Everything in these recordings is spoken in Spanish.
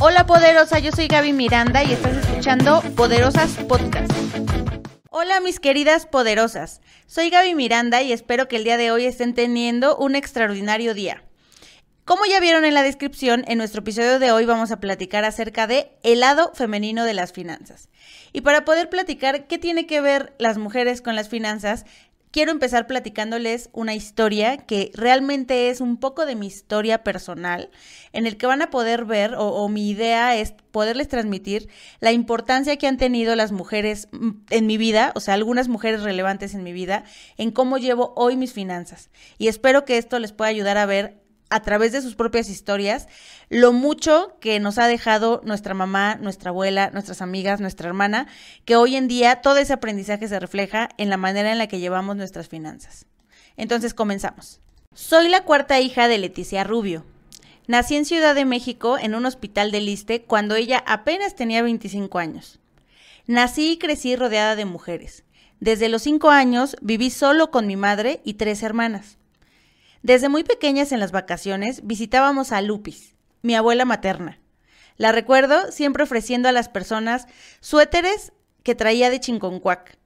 Hola Poderosa, yo soy Gaby Miranda y estás escuchando Poderosas Podcast. Hola mis queridas Poderosas, soy Gaby Miranda y espero que el día de hoy estén teniendo un extraordinario día. Como ya vieron en la descripción, en nuestro episodio de hoy vamos a platicar acerca de el lado femenino de las finanzas. Y para poder platicar qué tiene que ver las mujeres con las finanzas, quiero empezar platicándoles una historia que realmente es un poco de mi historia personal, en el que van a poder ver, o mi idea es poderles transmitir la importancia que han tenido las mujeres en mi vida, o sea, algunas mujeres relevantes en mi vida, en cómo llevo hoy mis finanzas. Y espero que esto les pueda ayudar a ver a través de sus propias historias, lo mucho que nos ha dejado nuestra mamá, nuestra abuela, nuestras amigas, nuestra hermana, que hoy en día todo ese aprendizaje se refleja en la manera en la que llevamos nuestras finanzas. Entonces, comenzamos. Soy la cuarta hija de Leticia Rubio. Nací en Ciudad de México, en un hospital del Issste, cuando ella apenas tenía 25 años. Nací y crecí rodeada de mujeres. Desde los 5 años viví solo con mi madre y 3 hermanas. Desde muy pequeñas en las vacaciones visitábamos a Lupis, mi abuela materna. La recuerdo siempre ofreciendo a las personas suéteres que traía de Chinconcuac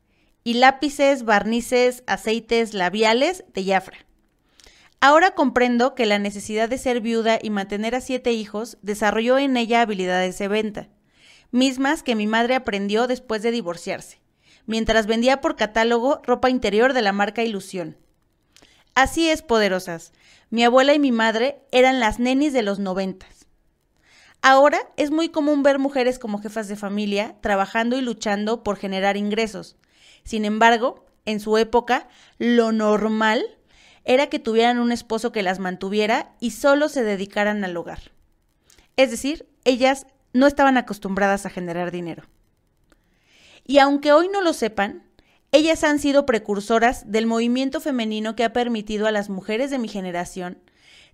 y lápices, barnices, aceites, labiales de Jafra. Ahora comprendo que la necesidad de ser viuda y mantener a 7 hijos desarrolló en ella habilidades de venta, mismas que mi madre aprendió después de divorciarse, mientras vendía por catálogo ropa interior de la marca Ilusión. Así es, Poderosas. Mi abuela y mi madre eran las nenis de los 90s. Ahora es muy común ver mujeres como jefas de familia trabajando y luchando por generar ingresos. Sin embargo, en su época, lo normal era que tuvieran un esposo que las mantuviera y solo se dedicaran al hogar. Es decir, ellas no estaban acostumbradas a generar dinero. Y aunque hoy no lo sepan, ellas han sido precursoras del movimiento femenino que ha permitido a las mujeres de mi generación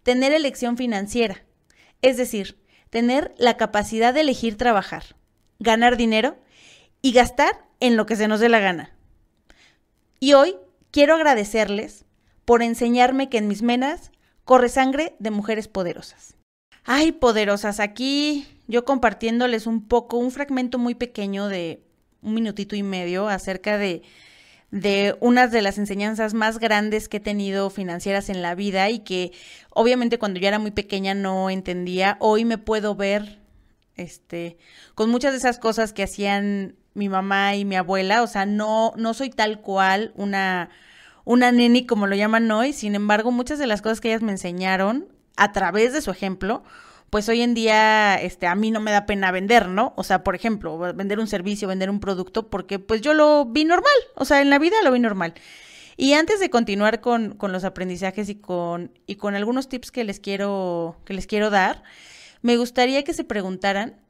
tener elección financiera, es decir, tener la capacidad de elegir trabajar, ganar dinero y gastar en lo que se nos dé la gana. Y hoy quiero agradecerles por enseñarme que en mis venas corre sangre de mujeres poderosas. Ay, poderosas, aquí yo compartiéndoles un poco, un fragmento muy pequeño de un minutito y medio acerca de unas de las enseñanzas más grandes que he tenido financieras en la vida y que obviamente cuando yo era muy pequeña no entendía. Hoy me puedo ver con muchas de esas cosas que hacían mi mamá y mi abuela. O sea, no soy tal cual una neni como lo llaman hoy. Sin embargo, muchas de las cosas que ellas me enseñaron a través de su ejemplo, pues hoy en día a mí no me da pena vender, ¿no? O sea, por ejemplo, vender un servicio, vender un producto, porque pues yo lo vi normal, o sea, en la vida lo vi normal. Y antes de continuar con los aprendizajes y con algunos tips que les quiero dar, me gustaría que se preguntaran,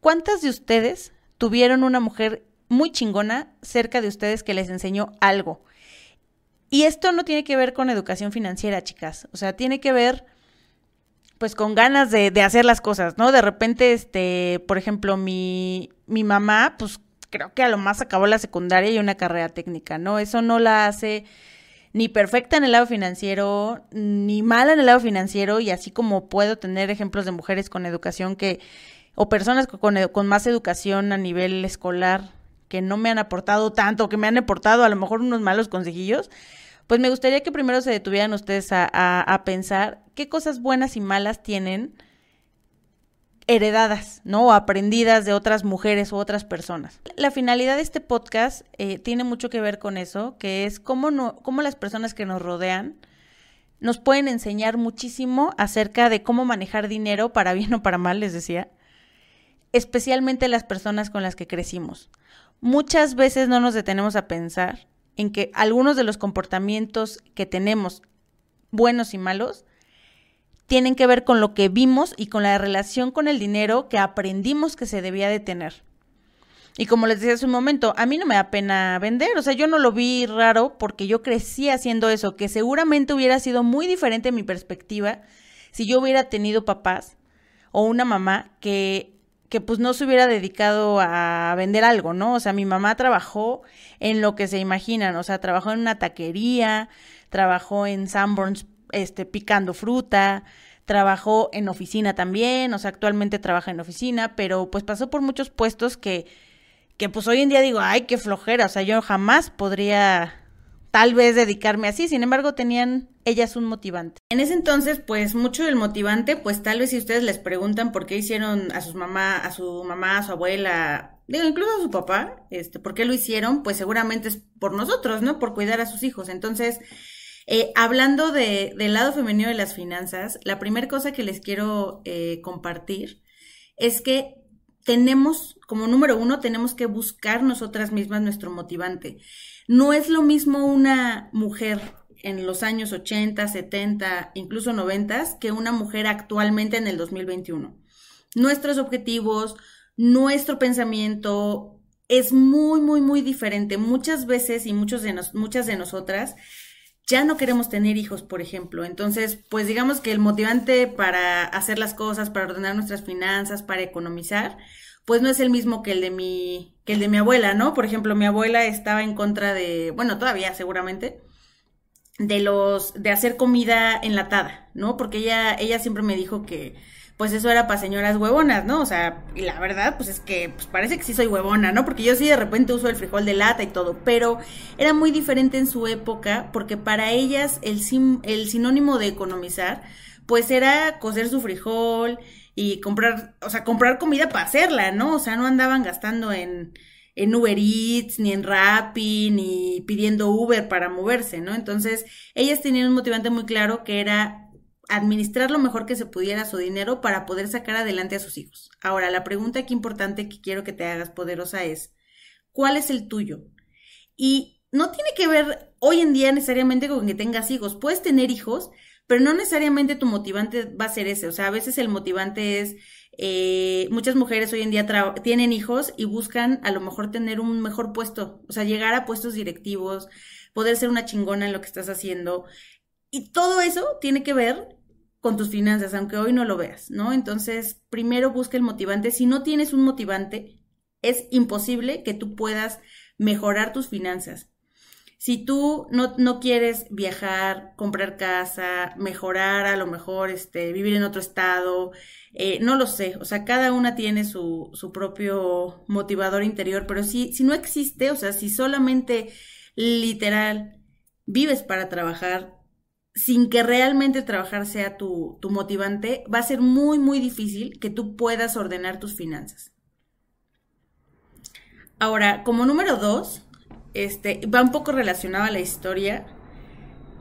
¿cuántas de ustedes tuvieron una mujer muy chingona cerca de ustedes que les enseñó algo? Y esto no tiene que ver con educación financiera, chicas, o sea, tiene que ver pues con ganas de hacer las cosas, ¿no? De repente, por ejemplo, mi mamá, pues creo que a lo más acabó la secundaria y una carrera técnica, ¿no? Eso no la hace ni perfecta en el lado financiero, ni mala en el lado financiero, y así como puedo tener ejemplos de mujeres con educación o personas con más educación a nivel escolar que no me han aportado tanto, que me han aportado a lo mejor unos malos consejillos, pues me gustaría que primero se detuvieran ustedes a pensar qué cosas buenas y malas tienen heredadas, ¿no? O aprendidas de otras mujeres u otras personas. La finalidad de este podcast tiene mucho que ver con eso, que es cómo las personas que nos rodean nos pueden enseñar muchísimo acerca de cómo manejar dinero para bien o para mal, les decía, especialmente las personas con las que crecimos. Muchas veces no nos detenemos a pensar en que algunos de los comportamientos que tenemos, buenos y malos, tienen que ver con lo que vimos y con la relación con el dinero que aprendimos que se debía de tener. Y como les decía hace un momento, a mí no me da pena vender, o sea, yo no lo vi raro porque yo crecí haciendo eso, que seguramente hubiera sido muy diferente en mi perspectiva si yo hubiera tenido papás o una mamá que pues no se hubiera dedicado a vender algo, ¿no? O sea, mi mamá trabajó en lo que se imaginan, o sea, trabajó en una taquería, trabajó en Sanborns picando fruta, trabajó en oficina también, o sea, actualmente trabaja en oficina, pero pues pasó por muchos puestos que pues hoy en día digo, ay, qué flojera, o sea, yo jamás podría tal vez dedicarme así, sin embargo tenían ellas un motivante. En ese entonces, pues mucho del motivante, pues tal vez si ustedes les preguntan por qué hicieron a su mamá, a su abuela, digo, incluso a su papá, por qué lo hicieron, pues seguramente es por nosotros, ¿no? Por cuidar a sus hijos. Entonces, hablando del lado femenino de las finanzas, la primera cosa que les quiero compartir es que tenemos, como número uno, tenemos que buscar nosotras mismas nuestro motivante. No es lo mismo una mujer en los años 80, 70, incluso 90, que una mujer actualmente en el 2021. Nuestros objetivos, nuestro pensamiento es muy, muy, muy diferente. Muchas veces y muchas de nosotras ya no queremos tener hijos, por ejemplo. Entonces, pues digamos que el motivante para hacer las cosas, para ordenar nuestras finanzas, para economizar, pues no es el mismo que el de mi abuela, ¿no? Por ejemplo, mi abuela estaba en contra de, bueno, todavía seguramente, de hacer comida enlatada, ¿no? Porque ella siempre me dijo que pues eso era para señoras huevonas, ¿no? O sea, y la verdad, pues es que pues parece que sí soy huevona, ¿no? Porque yo sí de repente uso el frijol de lata y todo, pero era muy diferente en su época porque para ellas el sinónimo de economizar, pues era cocer su frijol y comprar, o sea, comprar comida para hacerla, ¿no? O sea, no andaban gastando en Uber Eats, ni en Rappi, ni pidiendo Uber para moverse, ¿no? Entonces, ellas tenían un motivante muy claro que era administrar lo mejor que se pudiera su dinero para poder sacar adelante a sus hijos. Ahora, la pregunta aquí importante que quiero que te hagas, poderosa, es ¿cuál es el tuyo? Y no tiene que ver hoy en día necesariamente con que tengas hijos. Puedes tener hijos, pero no necesariamente tu motivante va a ser ese. O sea, a veces el motivante es, muchas mujeres hoy en día tienen hijos y buscan a lo mejor tener un mejor puesto. O sea, llegar a puestos directivos, poder ser una chingona en lo que estás haciendo. Y todo eso tiene que ver con tus finanzas, aunque hoy no lo veas, ¿no? Entonces, primero busca el motivante. Si no tienes un motivante, es imposible que tú puedas mejorar tus finanzas. Si tú no quieres viajar, comprar casa, mejorar, a lo mejor vivir en otro estado, no lo sé. O sea, cada una tiene su propio motivador interior, pero si no existe, o sea, si solamente literal vives para trabajar, sin que realmente trabajar sea tu motivante, va a ser muy, muy difícil que tú puedas ordenar tus finanzas. Ahora, como número dos, va un poco relacionado a la historia.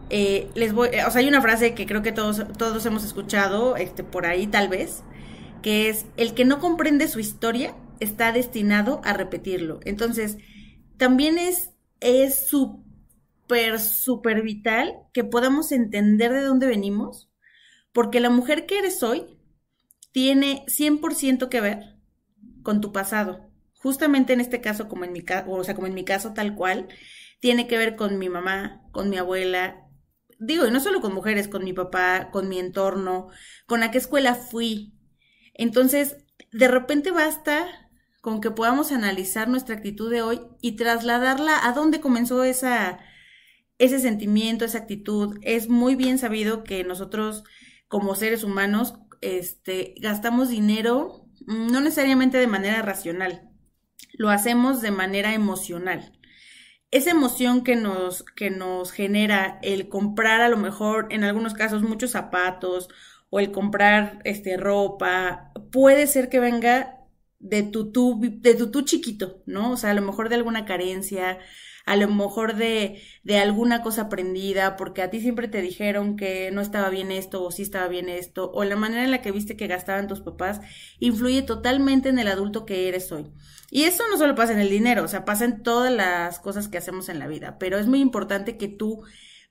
O sea, hay una frase que creo que todos hemos escuchado por ahí tal vez, que es, el que no comprende su historia está destinado a repetirlo. Entonces, también es súper vital que podamos entender de dónde venimos, porque la mujer que eres hoy tiene 100% que ver con tu pasado. Justamente en este caso, como en mi caso, o sea, como en mi caso tal cual, tiene que ver con mi mamá, con mi abuela, digo, y no solo con mujeres, con mi papá, con mi entorno, con a qué escuela fui. Entonces, de repente basta con que podamos analizar nuestra actitud de hoy y trasladarla a dónde comenzó ese sentimiento, esa actitud. Es muy bien sabido que nosotros como seres humanos gastamos dinero no necesariamente de manera racional, lo hacemos de manera emocional. Esa emoción que nos genera el comprar a lo mejor en algunos casos muchos zapatos o el comprar ropa, puede ser que venga de tu chiquito, ¿no? O sea, a lo mejor de alguna carencia, a lo mejor de alguna cosa aprendida, porque a ti siempre te dijeron que no estaba bien esto, o sí estaba bien esto, o la manera en la que viste que gastaban tus papás, influye totalmente en el adulto que eres hoy. Y eso no solo pasa en el dinero, o sea, pasa en todas las cosas que hacemos en la vida, pero es muy importante que tú,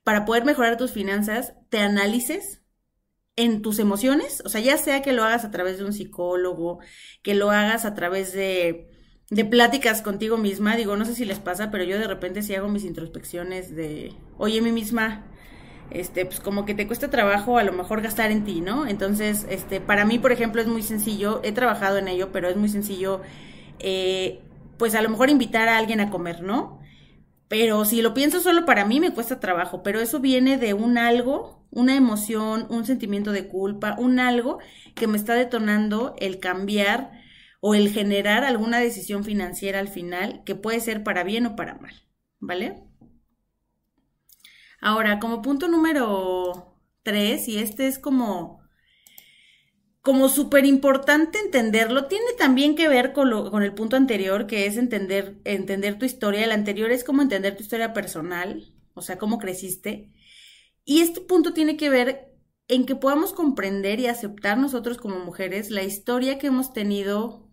para poder mejorar tus finanzas, te analices en tus emociones, o sea, ya sea que lo hagas a través de un psicólogo, que lo hagas a través de pláticas contigo misma. Digo, no sé si les pasa, pero yo de repente sí hago mis introspecciones de, oye, mí misma, pues como que te cuesta trabajo a lo mejor gastar en ti, ¿no? Entonces, para mí, por ejemplo, es muy sencillo, he trabajado en ello, pero es muy sencillo, pues a lo mejor invitar a alguien a comer, ¿no? Pero si lo pienso solo para mí, me cuesta trabajo, pero eso viene de un algo, una emoción, un sentimiento de culpa, un algo que me está detonando el cambiar o el generar alguna decisión financiera al final, que puede ser para bien o para mal, ¿vale? Ahora, como punto número 3, y este es como súper importante entenderlo, tiene también que ver con el punto anterior, que es entender tu historia. El anterior es como entender tu historia personal, o sea, cómo creciste. Y este punto tiene que ver en que podamos comprender y aceptar nosotros como mujeres la historia que hemos tenido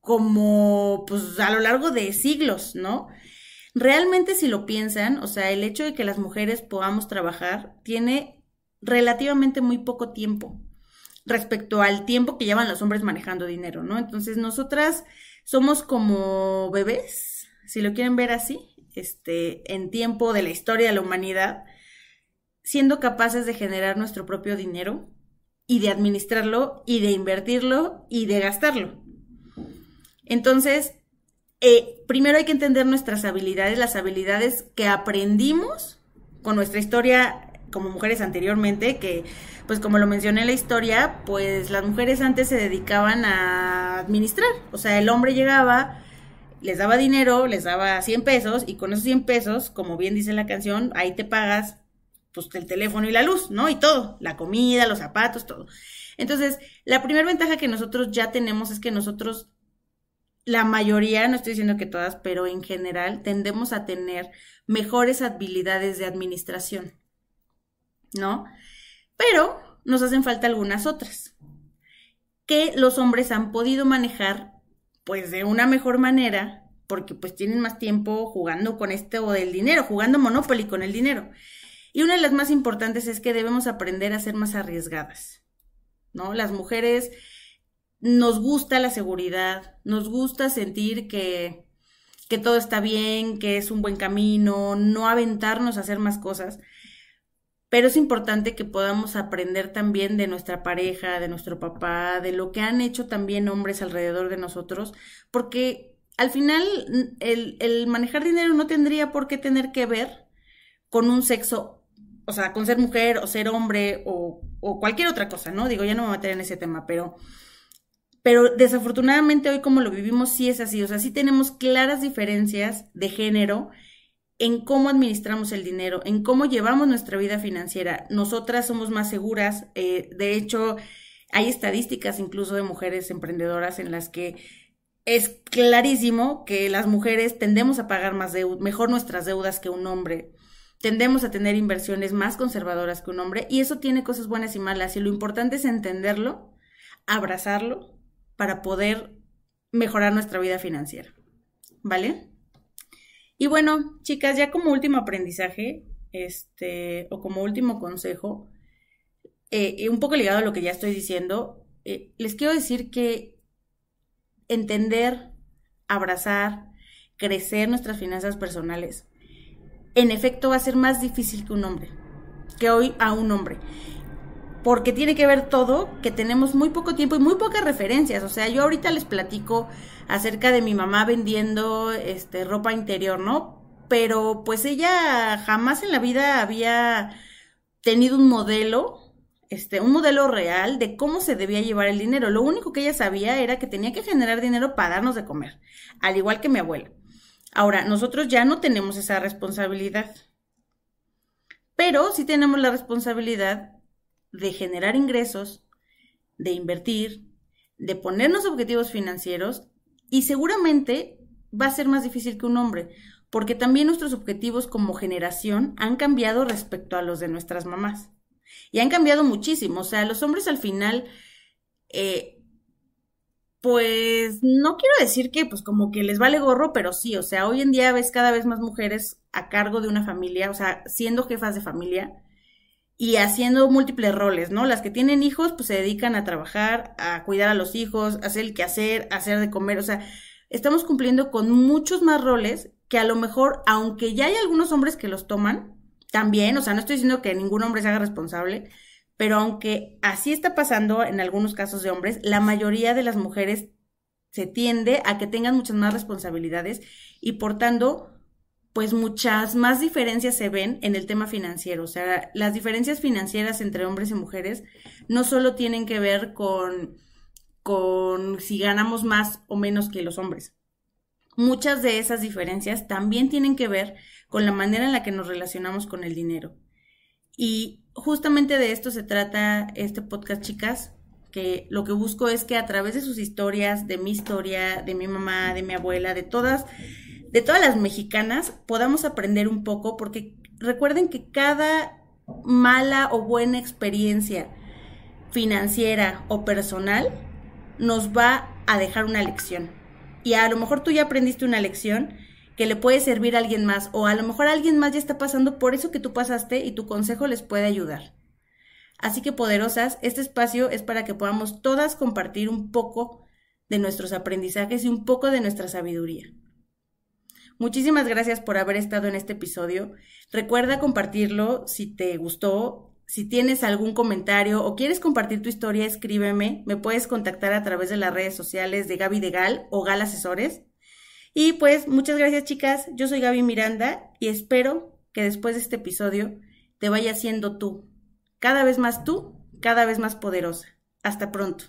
como, pues, a lo largo de siglos, ¿no? Realmente, si lo piensan, o sea, el hecho de que las mujeres podamos trabajar tiene relativamente muy poco tiempo respecto al tiempo que llevan los hombres manejando dinero, ¿no? Entonces, nosotras somos como bebés, si lo quieren ver así, en tiempo de la historia de la humanidad, siendo capaces de generar nuestro propio dinero y de administrarlo y de invertirlo y de gastarlo. Entonces, primero hay que entender nuestras habilidades, las habilidades que aprendimos con nuestra historia como mujeres anteriormente, que pues como lo mencioné en la historia, pues las mujeres antes se dedicaban a administrar, o sea, el hombre llegaba, les daba dinero, les daba 100 pesos y con esos 100 pesos, como bien dice la canción, ahí te pagas pues el teléfono y la luz, ¿no? Y todo, la comida, los zapatos, todo. Entonces, la primera ventaja que nosotros ya tenemos es que nosotros, la mayoría, no estoy diciendo que todas, pero en general tendemos a tener mejores habilidades de administración, ¿no? Pero nos hacen falta algunas otras que los hombres han podido manejar pues de una mejor manera, porque pues tienen más tiempo jugando con o del dinero, jugando Monopoly con el dinero. Y una de las más importantes es que debemos aprender a ser más arriesgadas, ¿no? Las mujeres nos gusta la seguridad, nos gusta sentir que todo está bien, que es un buen camino, no aventarnos a hacer más cosas. Pero es importante que podamos aprender también de nuestra pareja, de nuestro papá, de lo que han hecho también hombres alrededor de nosotros, porque al final el manejar dinero no tendría por qué tener que ver con un sexo, o sea, con ser mujer o ser hombre o cualquier otra cosa, ¿no? Digo, ya no me voy a meter en ese tema, pero desafortunadamente hoy como lo vivimos sí es así, o sea, sí tenemos claras diferencias de género en cómo administramos el dinero, en cómo llevamos nuestra vida financiera. Nosotras somos más seguras, de hecho hay estadísticas incluso de mujeres emprendedoras en las que es clarísimo que las mujeres tendemos a pagar más mejor nuestras deudas que un hombre, tendemos a tener inversiones más conservadoras que un hombre, y eso tiene cosas buenas y malas, y lo importante es entenderlo, abrazarlo, para poder mejorar nuestra vida financiera, ¿vale? Y bueno, chicas, ya como último aprendizaje, o como último consejo, un poco ligado a lo que ya estoy diciendo, les quiero decir que entender, abrazar, crecer nuestras finanzas personales, en efecto va a ser más difícil que un hombre, que hoy a un hombre, porque tiene que ver todo, que tenemos muy poco tiempo y muy pocas referencias. O sea, yo ahorita les platico acerca de mi mamá vendiendo ropa interior, ¿no? Pero pues ella jamás en la vida había tenido un modelo real de cómo se debía llevar el dinero. Lo único que ella sabía era que tenía que generar dinero para darnos de comer, al igual que mi abuela. Ahora, nosotros ya no tenemos esa responsabilidad, pero sí tenemos la responsabilidad de generar ingresos, de invertir, de ponernos objetivos financieros, y seguramente va a ser más difícil que un hombre, porque también nuestros objetivos como generación han cambiado respecto a los de nuestras mamás, y han cambiado muchísimo. O sea, los hombres al final, pues no quiero decir que pues como que les vale gorro, pero sí, o sea, hoy en día ves cada vez más mujeres a cargo de una familia, o sea, siendo jefas de familia, y haciendo múltiples roles, ¿no? Las que tienen hijos, pues se dedican a trabajar, a cuidar a los hijos, a hacer el quehacer, a hacer de comer. O sea, estamos cumpliendo con muchos más roles que a lo mejor, aunque ya hay algunos hombres que los toman, también, o sea, no estoy diciendo que ningún hombre se haga responsable, pero aunque así está pasando en algunos casos de hombres, la mayoría de las mujeres se tiende a que tengan muchas más responsabilidades y por tanto pues muchas más diferencias se ven en el tema financiero. O sea, las diferencias financieras entre hombres y mujeres no solo tienen que ver con si ganamos más o menos que los hombres. Muchas de esas diferencias también tienen que ver con la manera en la que nos relacionamos con el dinero. Y justamente de esto se trata este podcast, chicas, que lo que busco es que a través de sus historias, de mi historia, de mi mamá, de mi abuela, de todas las mexicanas, podamos aprender un poco, porque recuerden que cada mala o buena experiencia financiera o personal nos va a dejar una lección. Y a lo mejor tú ya aprendiste una lección que le puede servir a alguien más, o a lo mejor alguien más ya está pasando por eso que tú pasaste y tu consejo les puede ayudar. Así que, poderosas, este espacio es para que podamos todas compartir un poco de nuestros aprendizajes y un poco de nuestra sabiduría. Muchísimas gracias por haber estado en este episodio. Recuerda compartirlo si te gustó. Si tienes algún comentario o quieres compartir tu historia, escríbeme. Me puedes contactar a través de las redes sociales de Gaby de GAAL o GAAL Asesores. Y pues, muchas gracias, chicas. Yo soy Gaby Miranda y espero que después de este episodio te vaya siendo tú. Cada vez más poderosa. Hasta pronto.